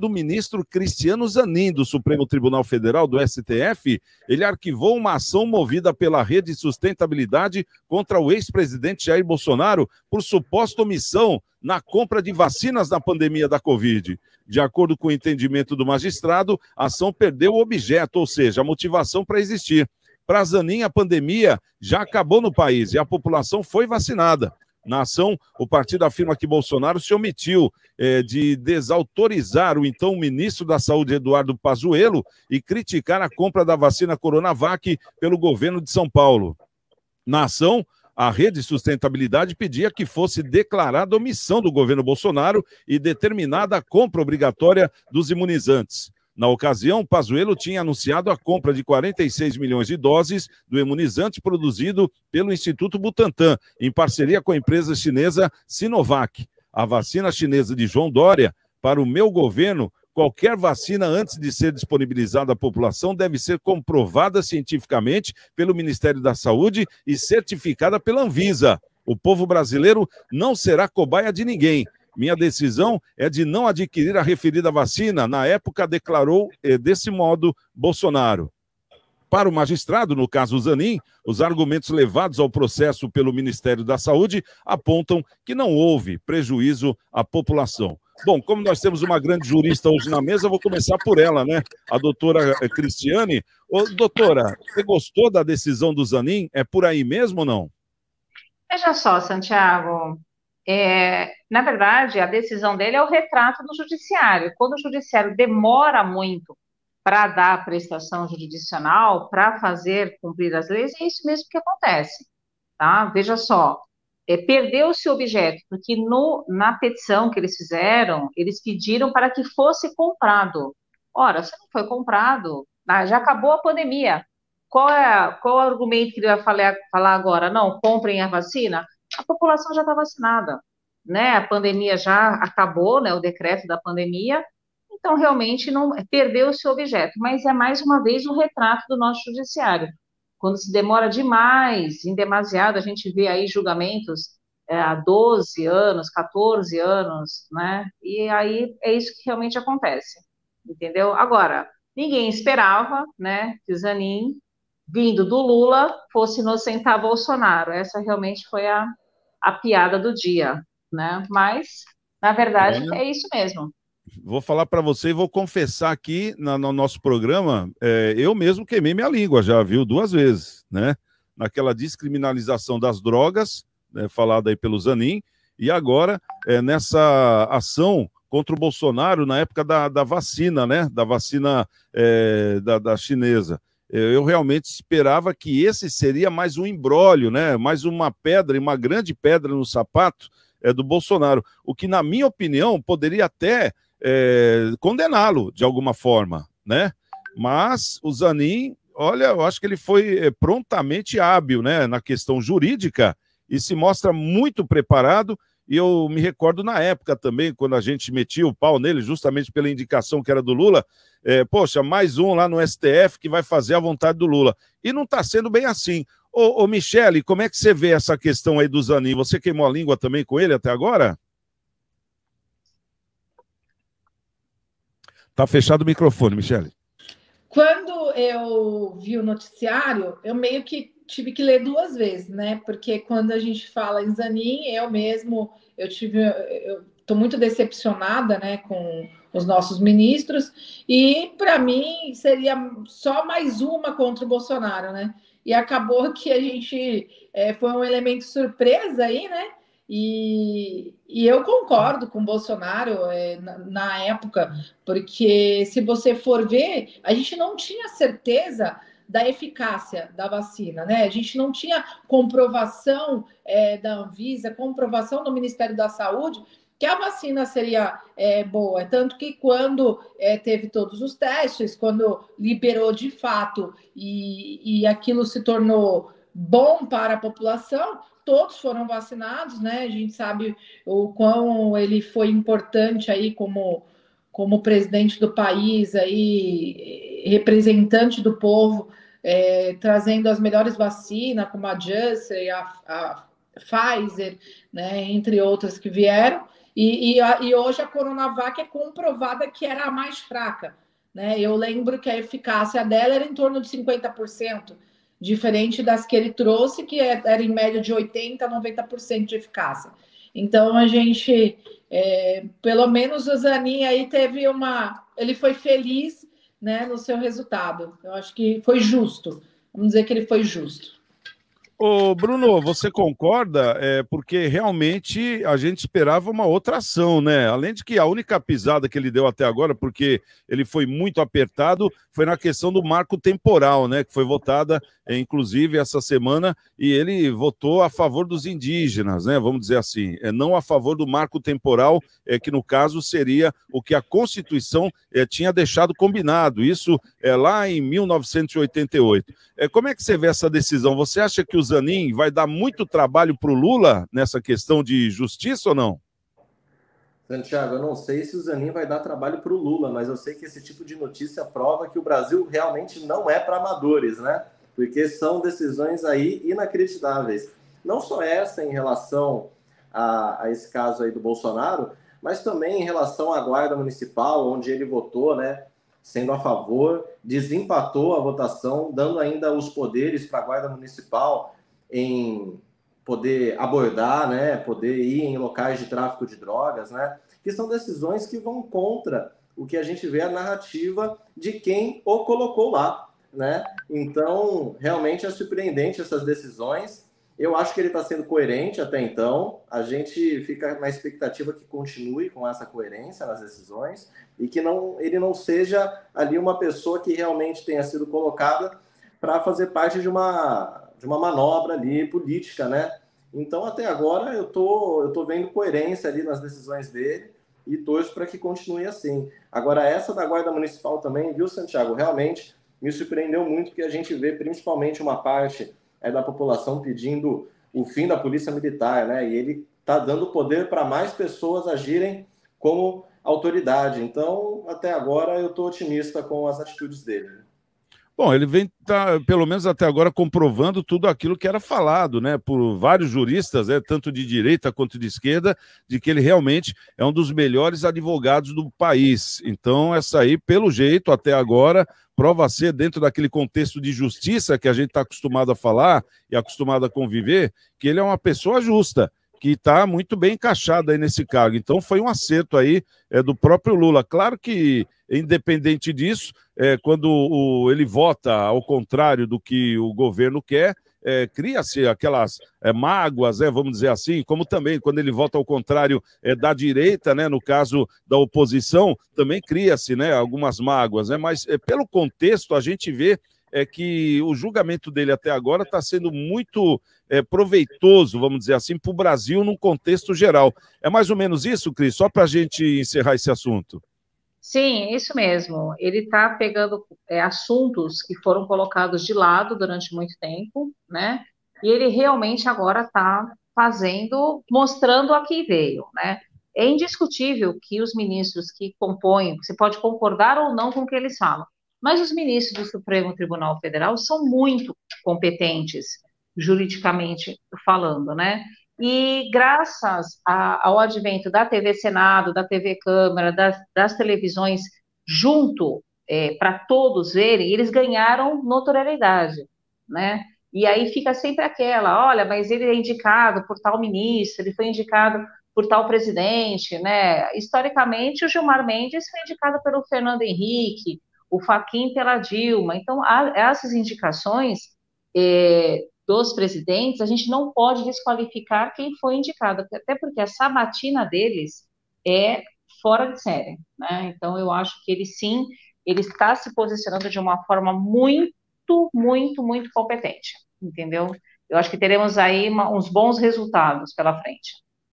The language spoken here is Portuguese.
do ministro Cristiano Zanin, do Supremo Tribunal Federal, do STF, ele arquivou uma ação movida pela Rede Sustentabilidade contra o ex-presidente Jair Bolsonaro por suposta omissão na compra de vacinas na pandemia da Covid. De acordo com o entendimento do magistrado, a ação perdeu o objeto, ou seja, a motivação para existir. Para Zanin, a pandemia já acabou no país e a população foi vacinada. Na ação, o partido afirma que Bolsonaro se omitiu de desautorizar o então ministro da Saúde, Eduardo Pazuello, e criticar a compra da vacina Coronavac pelo governo de São Paulo. Na ação, a Rede Sustentabilidade pedia que fosse declarada omissão do governo Bolsonaro e determinada a compra obrigatória dos imunizantes. Na ocasião, Pazuello tinha anunciado a compra de 46 milhões de doses do imunizante produzido pelo Instituto Butantan, em parceria com a empresa chinesa Sinovac. A vacina chinesa de João Dória, para o meu governo, qualquer vacina antes de ser disponibilizada à população deve ser comprovada cientificamente pelo Ministério da Saúde e certificada pela Anvisa. O povo brasileiro não será cobaia de ninguém. Minha decisão é de não adquirir a referida vacina, na época declarou desse modo Bolsonaro. Para o magistrado, no caso Zanin, os argumentos levados ao processo pelo Ministério da Saúde apontam que não houve prejuízo à população. Bom, como nós temos uma grande jurista hoje na mesa, vou começar por ela, né? A doutora Cristiane. Ô, doutora, você gostou da decisão do Zanin? É por aí mesmo ou não? Veja só, Santiago. Na verdade, a decisão dele é o retrato do judiciário. Quando o judiciário demora muito para dar a prestação jurisdicional, para fazer cumprir as leis, é isso mesmo que acontece. Tá? Veja só, perdeu-se o objeto, porque na petição que eles fizeram, eles pediram para que fosse comprado. Ora, se não foi comprado, já acabou a pandemia. Qual o argumento que ele vai falar agora? Não, comprem a vacina? A população já está vacinada, né? A pandemia já acabou, né? O decreto da pandemia, então realmente não perdeu o seu objeto, mas é mais uma vez o retrato do nosso judiciário. Quando se demora demais, em demasiado, a gente vê aí julgamentos há 12 anos, 14 anos, né? E aí é isso que realmente acontece, entendeu? Agora, ninguém esperava, né, que Zanin, vindo do Lula, fosse inocentar Bolsonaro. Essa realmente foi a piada do dia, né? Mas, na verdade, é isso mesmo. Vou falar para você e vou confessar aqui no nosso programa, eu mesmo queimei minha língua já, viu? 2 vezes, né? Naquela descriminalização das drogas, né, falada aí pelo Zanin, e agora nessa ação contra o Bolsonaro na época da vacina, né? Da vacina da chinesa. Eu realmente esperava que esse seria mais um embróglio, né? Mais uma pedra, uma grande pedra no sapato do Bolsonaro. O que, na minha opinião, poderia até condená-lo de alguma forma, né? Mas o Zanin, olha, eu acho que ele foi prontamente hábil, né, na questão jurídica e se mostra muito preparado. E eu me recordo na época também, quando a gente metia o pau nele, justamente pela indicação que era do Lula, poxa, mais um lá no STF que vai fazer a vontade do Lula. E não está sendo bem assim. Ô Michele, como é que você vê essa questão aí do Zanin? Você queimou a língua também com ele até agora? Tá fechado o microfone, Michele. Quando eu vi o noticiário, eu meio que tive que ler 2 vezes, né? Porque quando a gente fala em Zanin, eu tô muito decepcionada, né, com os nossos ministros, e para mim seria só mais uma contra o Bolsonaro, né? E acabou que a gente foi um elemento surpresa aí, né? E eu concordo com o Bolsonaro na época, porque se você for ver, a gente não tinha certeza da eficácia da vacina, né? A gente não tinha comprovação da Anvisa, comprovação do Ministério da Saúde, que a vacina seria boa. Tanto que quando teve todos os testes, quando liberou de fato e aquilo se tornou bom para a população, todos foram vacinados, né? A gente sabe o quão ele foi importante aí como presidente do país, aí, representante do povo, trazendo as melhores vacinas, como a Janssen, a Pfizer, né, entre outras que vieram, E hoje a Coronavac é comprovada que era a mais fraca, né? Eu lembro que a eficácia dela era em torno de 50%, diferente das que ele trouxe, que era em média de 80%, 90% de eficácia. Então, a gente, pelo menos o Zanin aí teve uma... Ele foi feliz, né, no seu resultado. Eu acho que foi justo. Vamos dizer que ele foi justo. Ô, Bruno, você concorda? Porque realmente a gente esperava uma outra ação, né? Além de que a única pisada que ele deu até agora, porque ele foi muito apertado, foi na questão do marco temporal, né? Que foi votada, inclusive, essa semana, e ele votou a favor dos indígenas, né? Vamos dizer assim, não a favor do marco temporal, que no caso seria o que a Constituição tinha deixado combinado, isso lá em 1988. Como é que você vê essa decisão? Você acha que o Zanin vai dar muito trabalho para o Lula nessa questão de justiça ou não? Santiago, eu não sei se o Zanin vai dar trabalho para o Lula, mas eu sei que esse tipo de notícia prova que o Brasil realmente não é para amadores, né? Porque são decisões aí inacreditáveis. Não só essa em relação a esse caso aí do Bolsonaro, mas também em relação à Guarda Municipal, onde ele votou, né, sendo a favor, desempatou a votação, dando ainda os poderes para a Guarda Municipal em poder abordar, né, poder ir em locais de tráfico de drogas, né, que são decisões que vão contra o que a gente vê a narrativa de quem o colocou lá, né? Então, realmente é surpreendente essas decisões. Eu acho que ele está sendo coerente até então. A gente fica na expectativa que continue com essa coerência nas decisões e que ele não seja ali uma pessoa que realmente tenha sido colocada para fazer parte de uma manobra ali política, né? Então, até agora, eu tô vendo coerência ali nas decisões dele e torço para que continue assim. Agora, essa da Guarda Municipal também, viu, Santiago? Realmente me surpreendeu muito, porque a gente vê principalmente uma parte... da população pedindo o fim da polícia militar, né? E ele está dando poder para mais pessoas agirem como autoridade. Então, até agora, eu estou otimista com as atitudes dele. Bom, ele vem, pelo menos até agora, comprovando tudo aquilo que era falado, né, por vários juristas, né, tanto de direita quanto de esquerda, de que ele realmente é um dos melhores advogados do país. Então, essa aí, pelo jeito, até agora, prova a ser, dentro daquele contexto de justiça que a gente está acostumado a falar e acostumado a conviver, que ele é uma pessoa justa, que está muito bem encaixada aí nesse cargo. Então, foi um acerto aí do próprio Lula. Claro que, independente disso, quando ele vota ao contrário do que o governo quer, cria-se aquelas mágoas, vamos dizer assim, como também quando ele vota ao contrário da direita, né, no caso da oposição, também cria-se, né, algumas mágoas, né, mas pelo contexto a gente vê que o julgamento dele até agora está sendo muito proveitoso, vamos dizer assim, para o Brasil num contexto geral. É mais ou menos isso, Cris? Só para a gente encerrar esse assunto. Sim, isso mesmo. Ele está pegando assuntos que foram colocados de lado durante muito tempo, né? E ele realmente agora está fazendo, mostrando a quem veio, né? É indiscutível que os ministros que compõem, você pode concordar ou não com o que eles falam, mas os ministros do Supremo Tribunal Federal são muito competentes, juridicamente falando, né? E graças ao advento da TV Senado, da TV Câmara, das televisões junto, para todos verem, eles ganharam notoriedade, né? E aí fica sempre aquela, olha, mas ele é indicado por tal ministro, ele foi indicado por tal presidente, né? Historicamente, o Gilmar Mendes foi indicado pelo Fernando Henrique, o Fachin pela Dilma. Então, essas indicações... dos presidentes, a gente não pode desqualificar quem foi indicado, até porque a sabatina deles é fora de série, né? Então, eu acho que ele sim, ele está se posicionando de uma forma muito, muito, muito competente, entendeu? Eu acho que teremos aí uns bons resultados pela frente.